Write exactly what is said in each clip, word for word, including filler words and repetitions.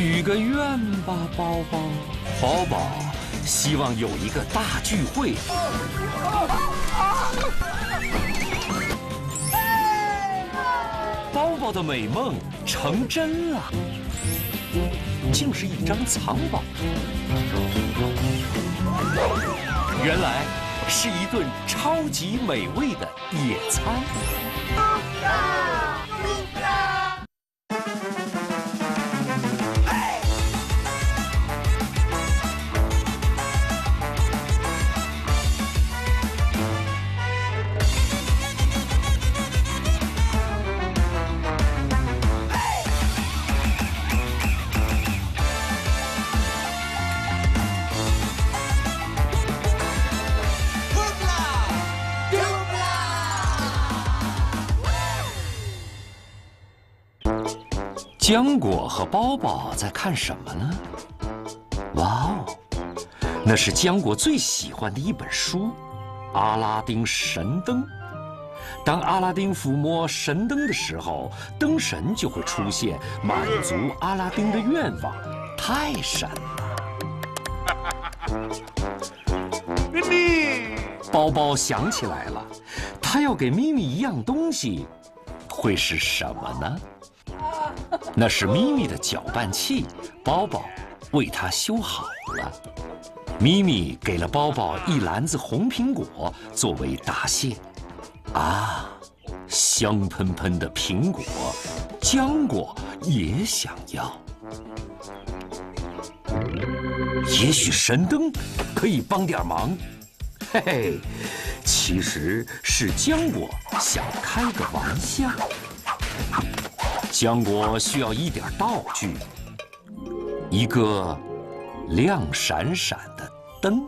许个愿吧，包包。宝宝希望有一个大聚会。包包的美梦成真了，竟是一张藏宝。原来是一顿超级美味的野餐。 浆果和包包在看什么呢？哇哦，那是浆果最喜欢的一本书，《阿拉丁神灯》。当阿拉丁抚摸神灯的时候，灯神就会出现，满足阿拉丁的愿望。太神了！咪咪，包包想起来了，他要给咪咪一样东西，会是什么呢？ 那是咪咪的搅拌器，包包为它修好了。咪咪给了包包一篮子红苹果作为答谢。啊，香喷喷的苹果，浆果也想要。也许神灯可以帮点忙。嘿嘿，其实是浆果想开个玩笑。 浆果需要一点道具，一个亮闪闪的灯。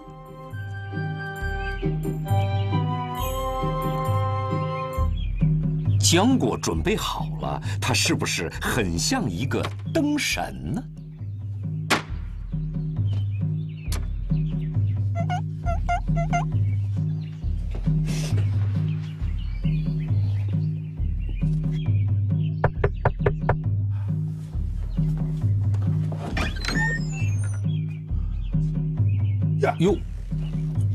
浆果准备好了，它是不是很像一个灯神呢？哟，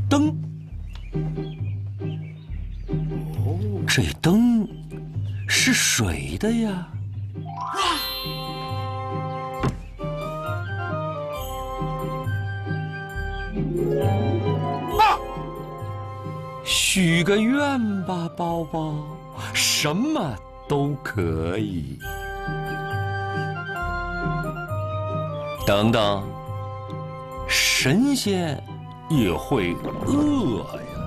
灯！这灯是谁的呀？啊！许个愿吧，包包，什么都可以。等等，神仙 也会饿呀！啊！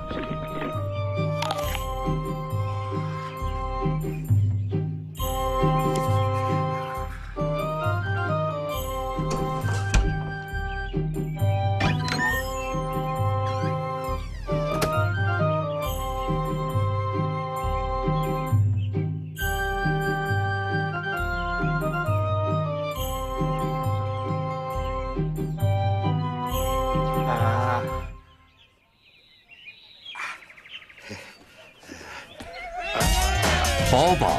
宝宝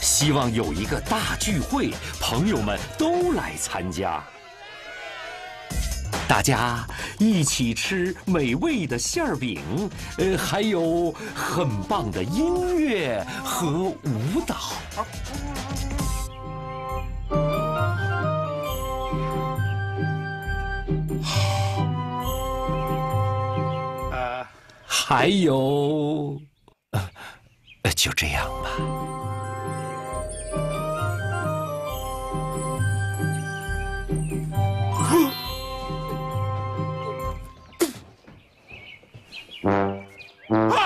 希望有一个大聚会，朋友们都来参加，大家一起吃美味的馅儿饼，呃，还有很棒的音乐和舞蹈。呃，还有。 就这样吧。啊！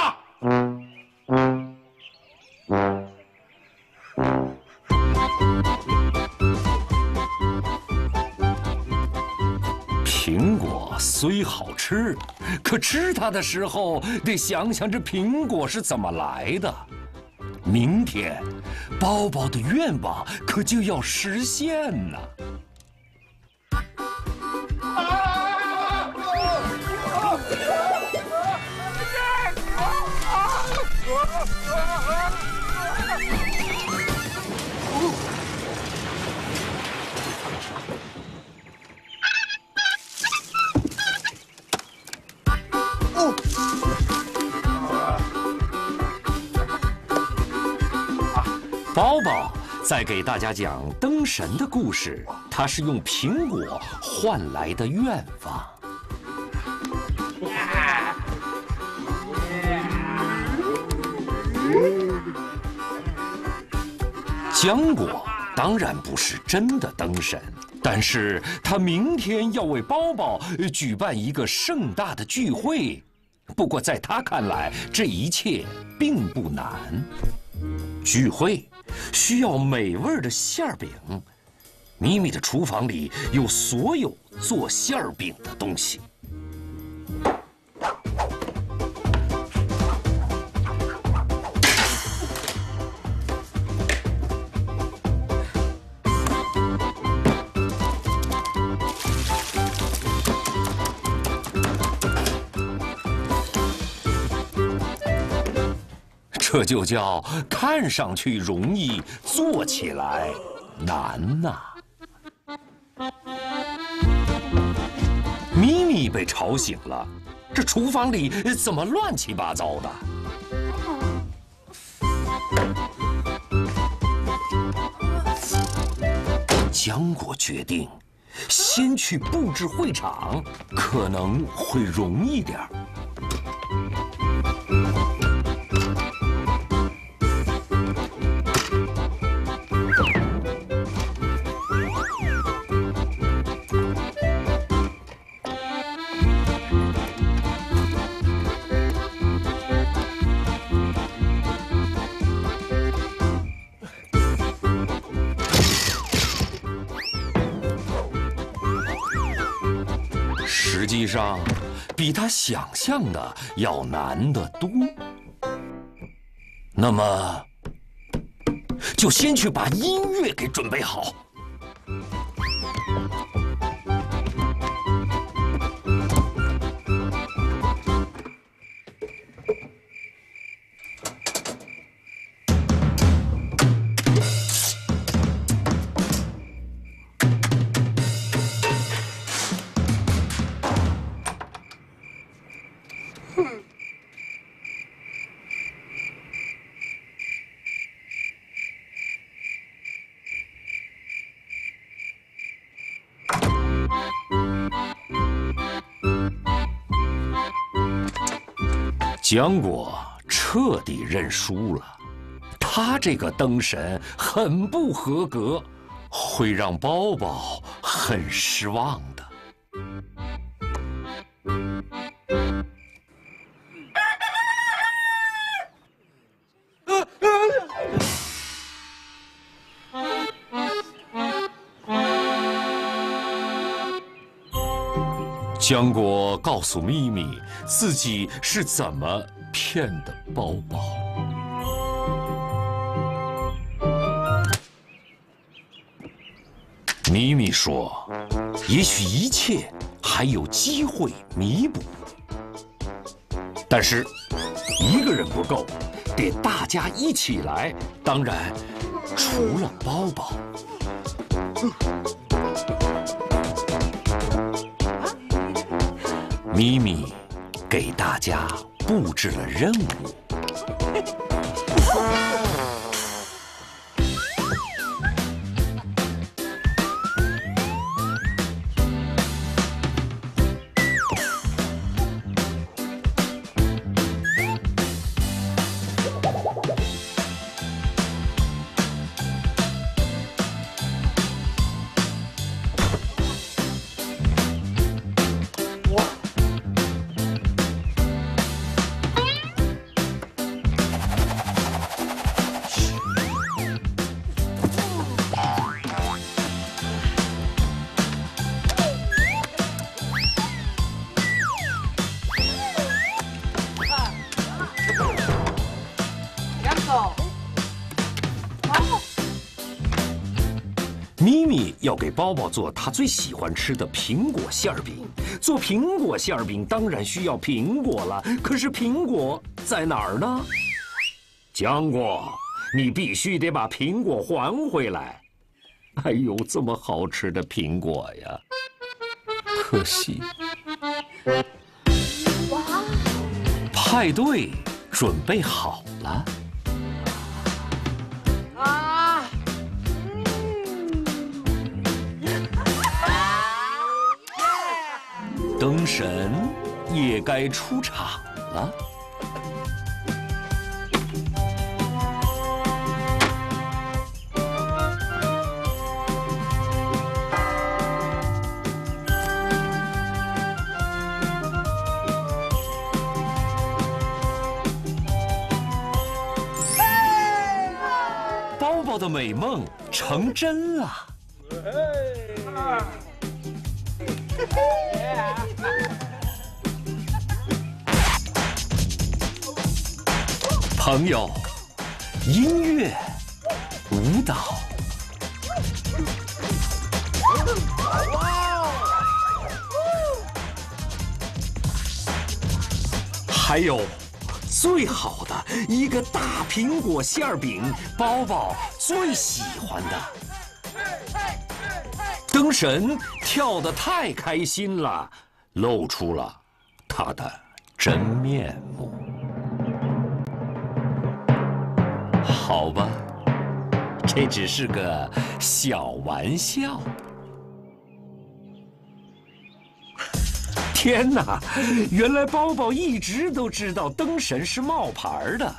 苹果虽好吃，可吃它的时候得想想这苹果是怎么来的。 明天，包包的愿望可就要实现呢。再给大家讲灯神的故事，他是用苹果换来的愿望。浆果当然不是真的灯神，但是他明天要为包包举办一个盛大的聚会。 不过，在他看来，这一切并不难。聚会需要美味的馅儿饼，咪咪的厨房里有所有做馅儿饼的东西。这就叫看上去容易，做起来难呐、啊。咪咪被吵醒了，这厨房里怎么乱七八糟的？浆果决定先去布置会场，可能会容易点儿。 实际上，比他想象的要难得多。那么，就先去把音乐给准备好。浆果彻底认输了，他这个灯神很不合格，会让包包很失望的。浆果告诉咪咪自己是怎么骗的包包。咪咪说：“也许一切还有机会弥补，但是一个人不够，得大家一起来。当然，除了包包。” 咪咪给大家布置了任务。要给包包做他最喜欢吃的苹果馅儿饼。做苹果馅儿饼当然需要苹果了，可是苹果在哪儿呢？浆果，你必须得把苹果还回来。哎呦，这么好吃的苹果呀！可惜。派对准备好了。啊！灯神也该出场了。包包的美梦成真了。朋友，音乐、舞蹈，还有最好的一个大苹果馅饼，包包最喜欢的。灯神跳得太开心了，露出了他的真面目。 好吧，这只是个小玩笑。天哪，原来包包一直都知道灯神是冒牌的，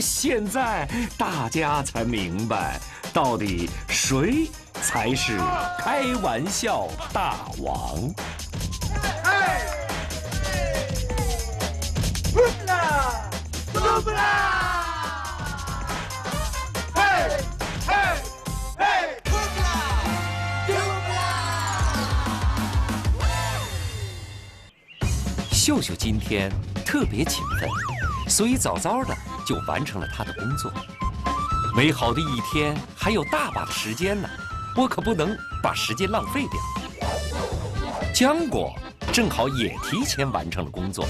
现在大家才明白，到底谁才是开玩笑大王。哎！不啦，不啦！ 秀秀今天特别勤奋，所以早早的就完成了他的工作。美好的一天还有大把时间呢，我可不能把时间浪费掉。浆果正好也提前完成了工作，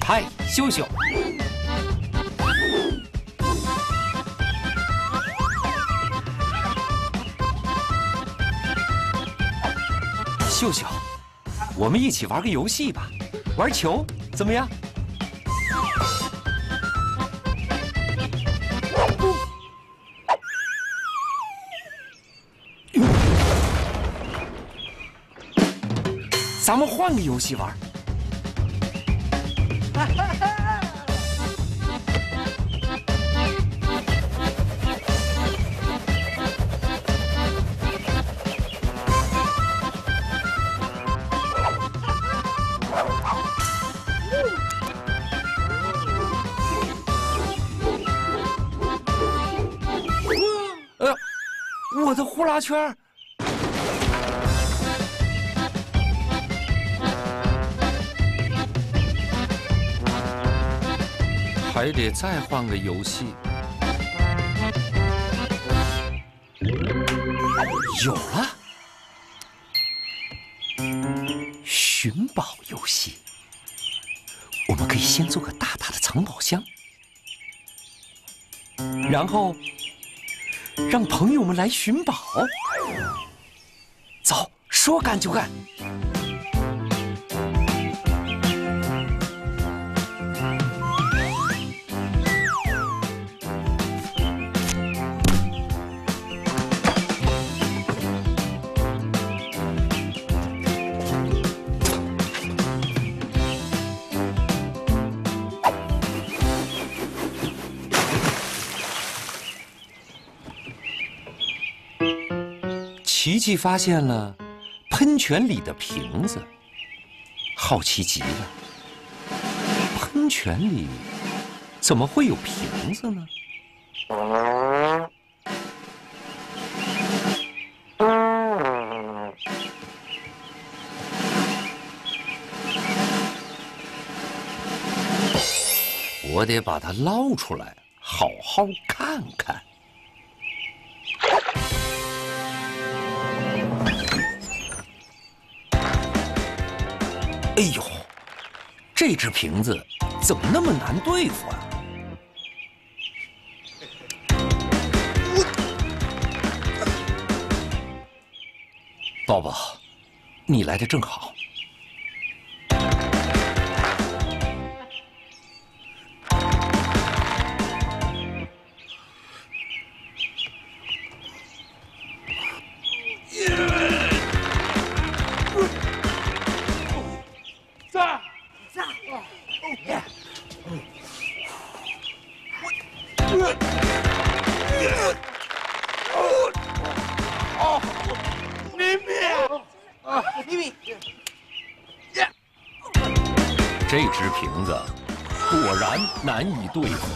嗨，秀秀。 秀秀，我们一起玩个游戏吧，玩球怎么样？咱们换个游戏玩。拉圈，还得再换个游戏。有了，寻宝游戏。我们可以先做个大大的藏宝箱，然后。 让朋友们来寻宝，走，说干就干。琪琪发现了喷泉里的瓶子，好奇极了。喷泉里怎么会有瓶子呢？我得把它捞出来，好好看看。 哎呦，这只瓶子怎么那么难对付啊？包包，你来的正好。这只瓶子果然难以对付。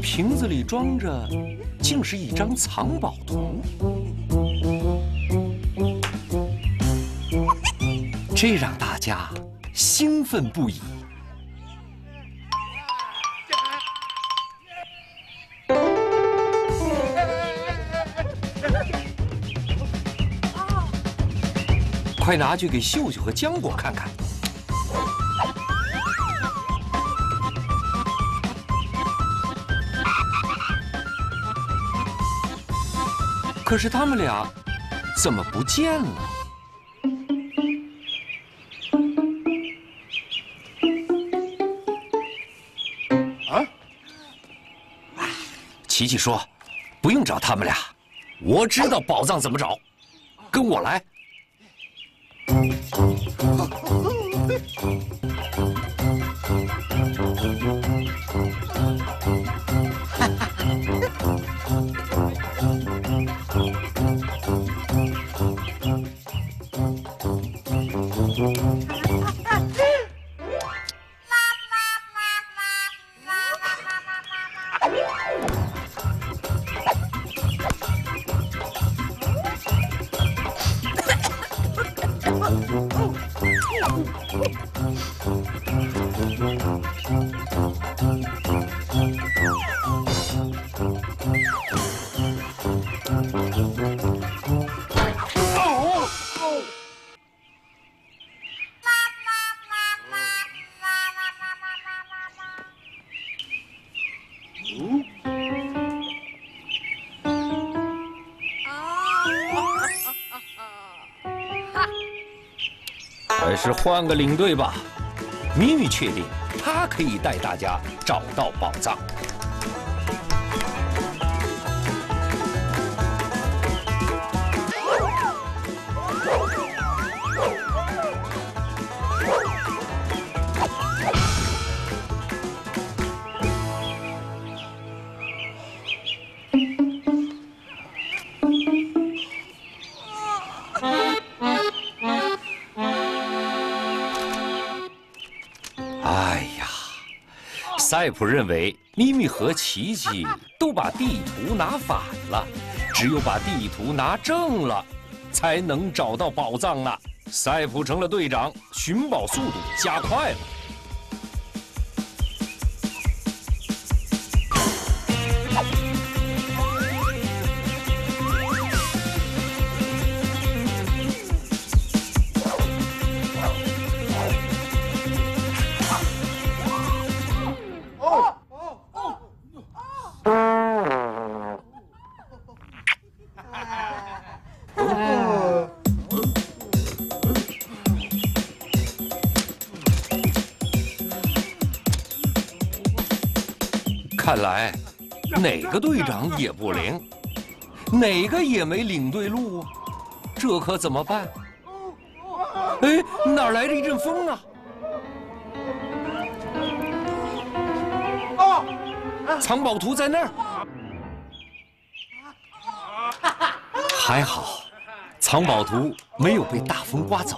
瓶子里装着，竟是一张藏宝图。 这让大家兴奋不已。快拿去给秀秀和浆果看看。可是他们俩怎么不见了？ 琪琪说：“不用找他们俩，我知道宝藏怎么找，跟我来。”还是换个领队吧。咪咪确定，他可以带大家找到宝藏。塞普认为，咪咪和琪琪都把地图拿反了，只有把地图拿正了，才能找到宝藏呢。塞普成了队长，寻宝速度加快了。看来，哪个队长也不灵，哪个也没领对路，这可怎么办？哎，哪来的一阵风啊？藏宝图在那儿。还好，藏宝图没有被大风刮走。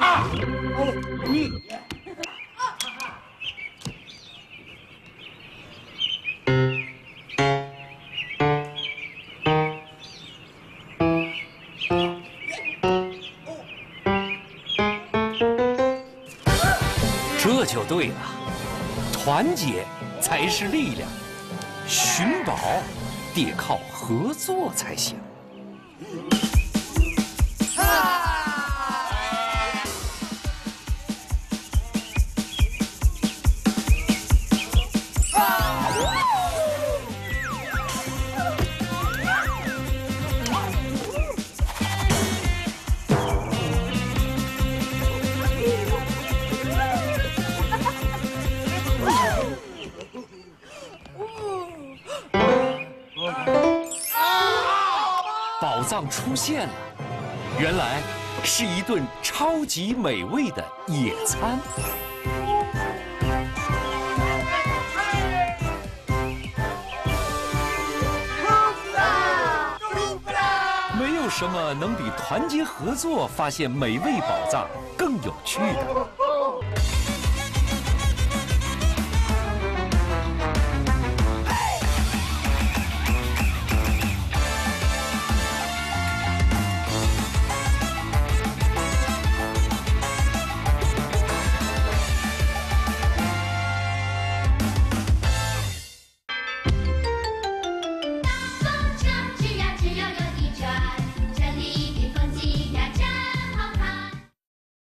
啊！哦，你。 这就对了，团结才是力量，寻宝得靠合作才行。啊、宝藏出现了，原来是一顿超级美味的野餐。没有什么能比团结合作发现美味宝藏更有趣的。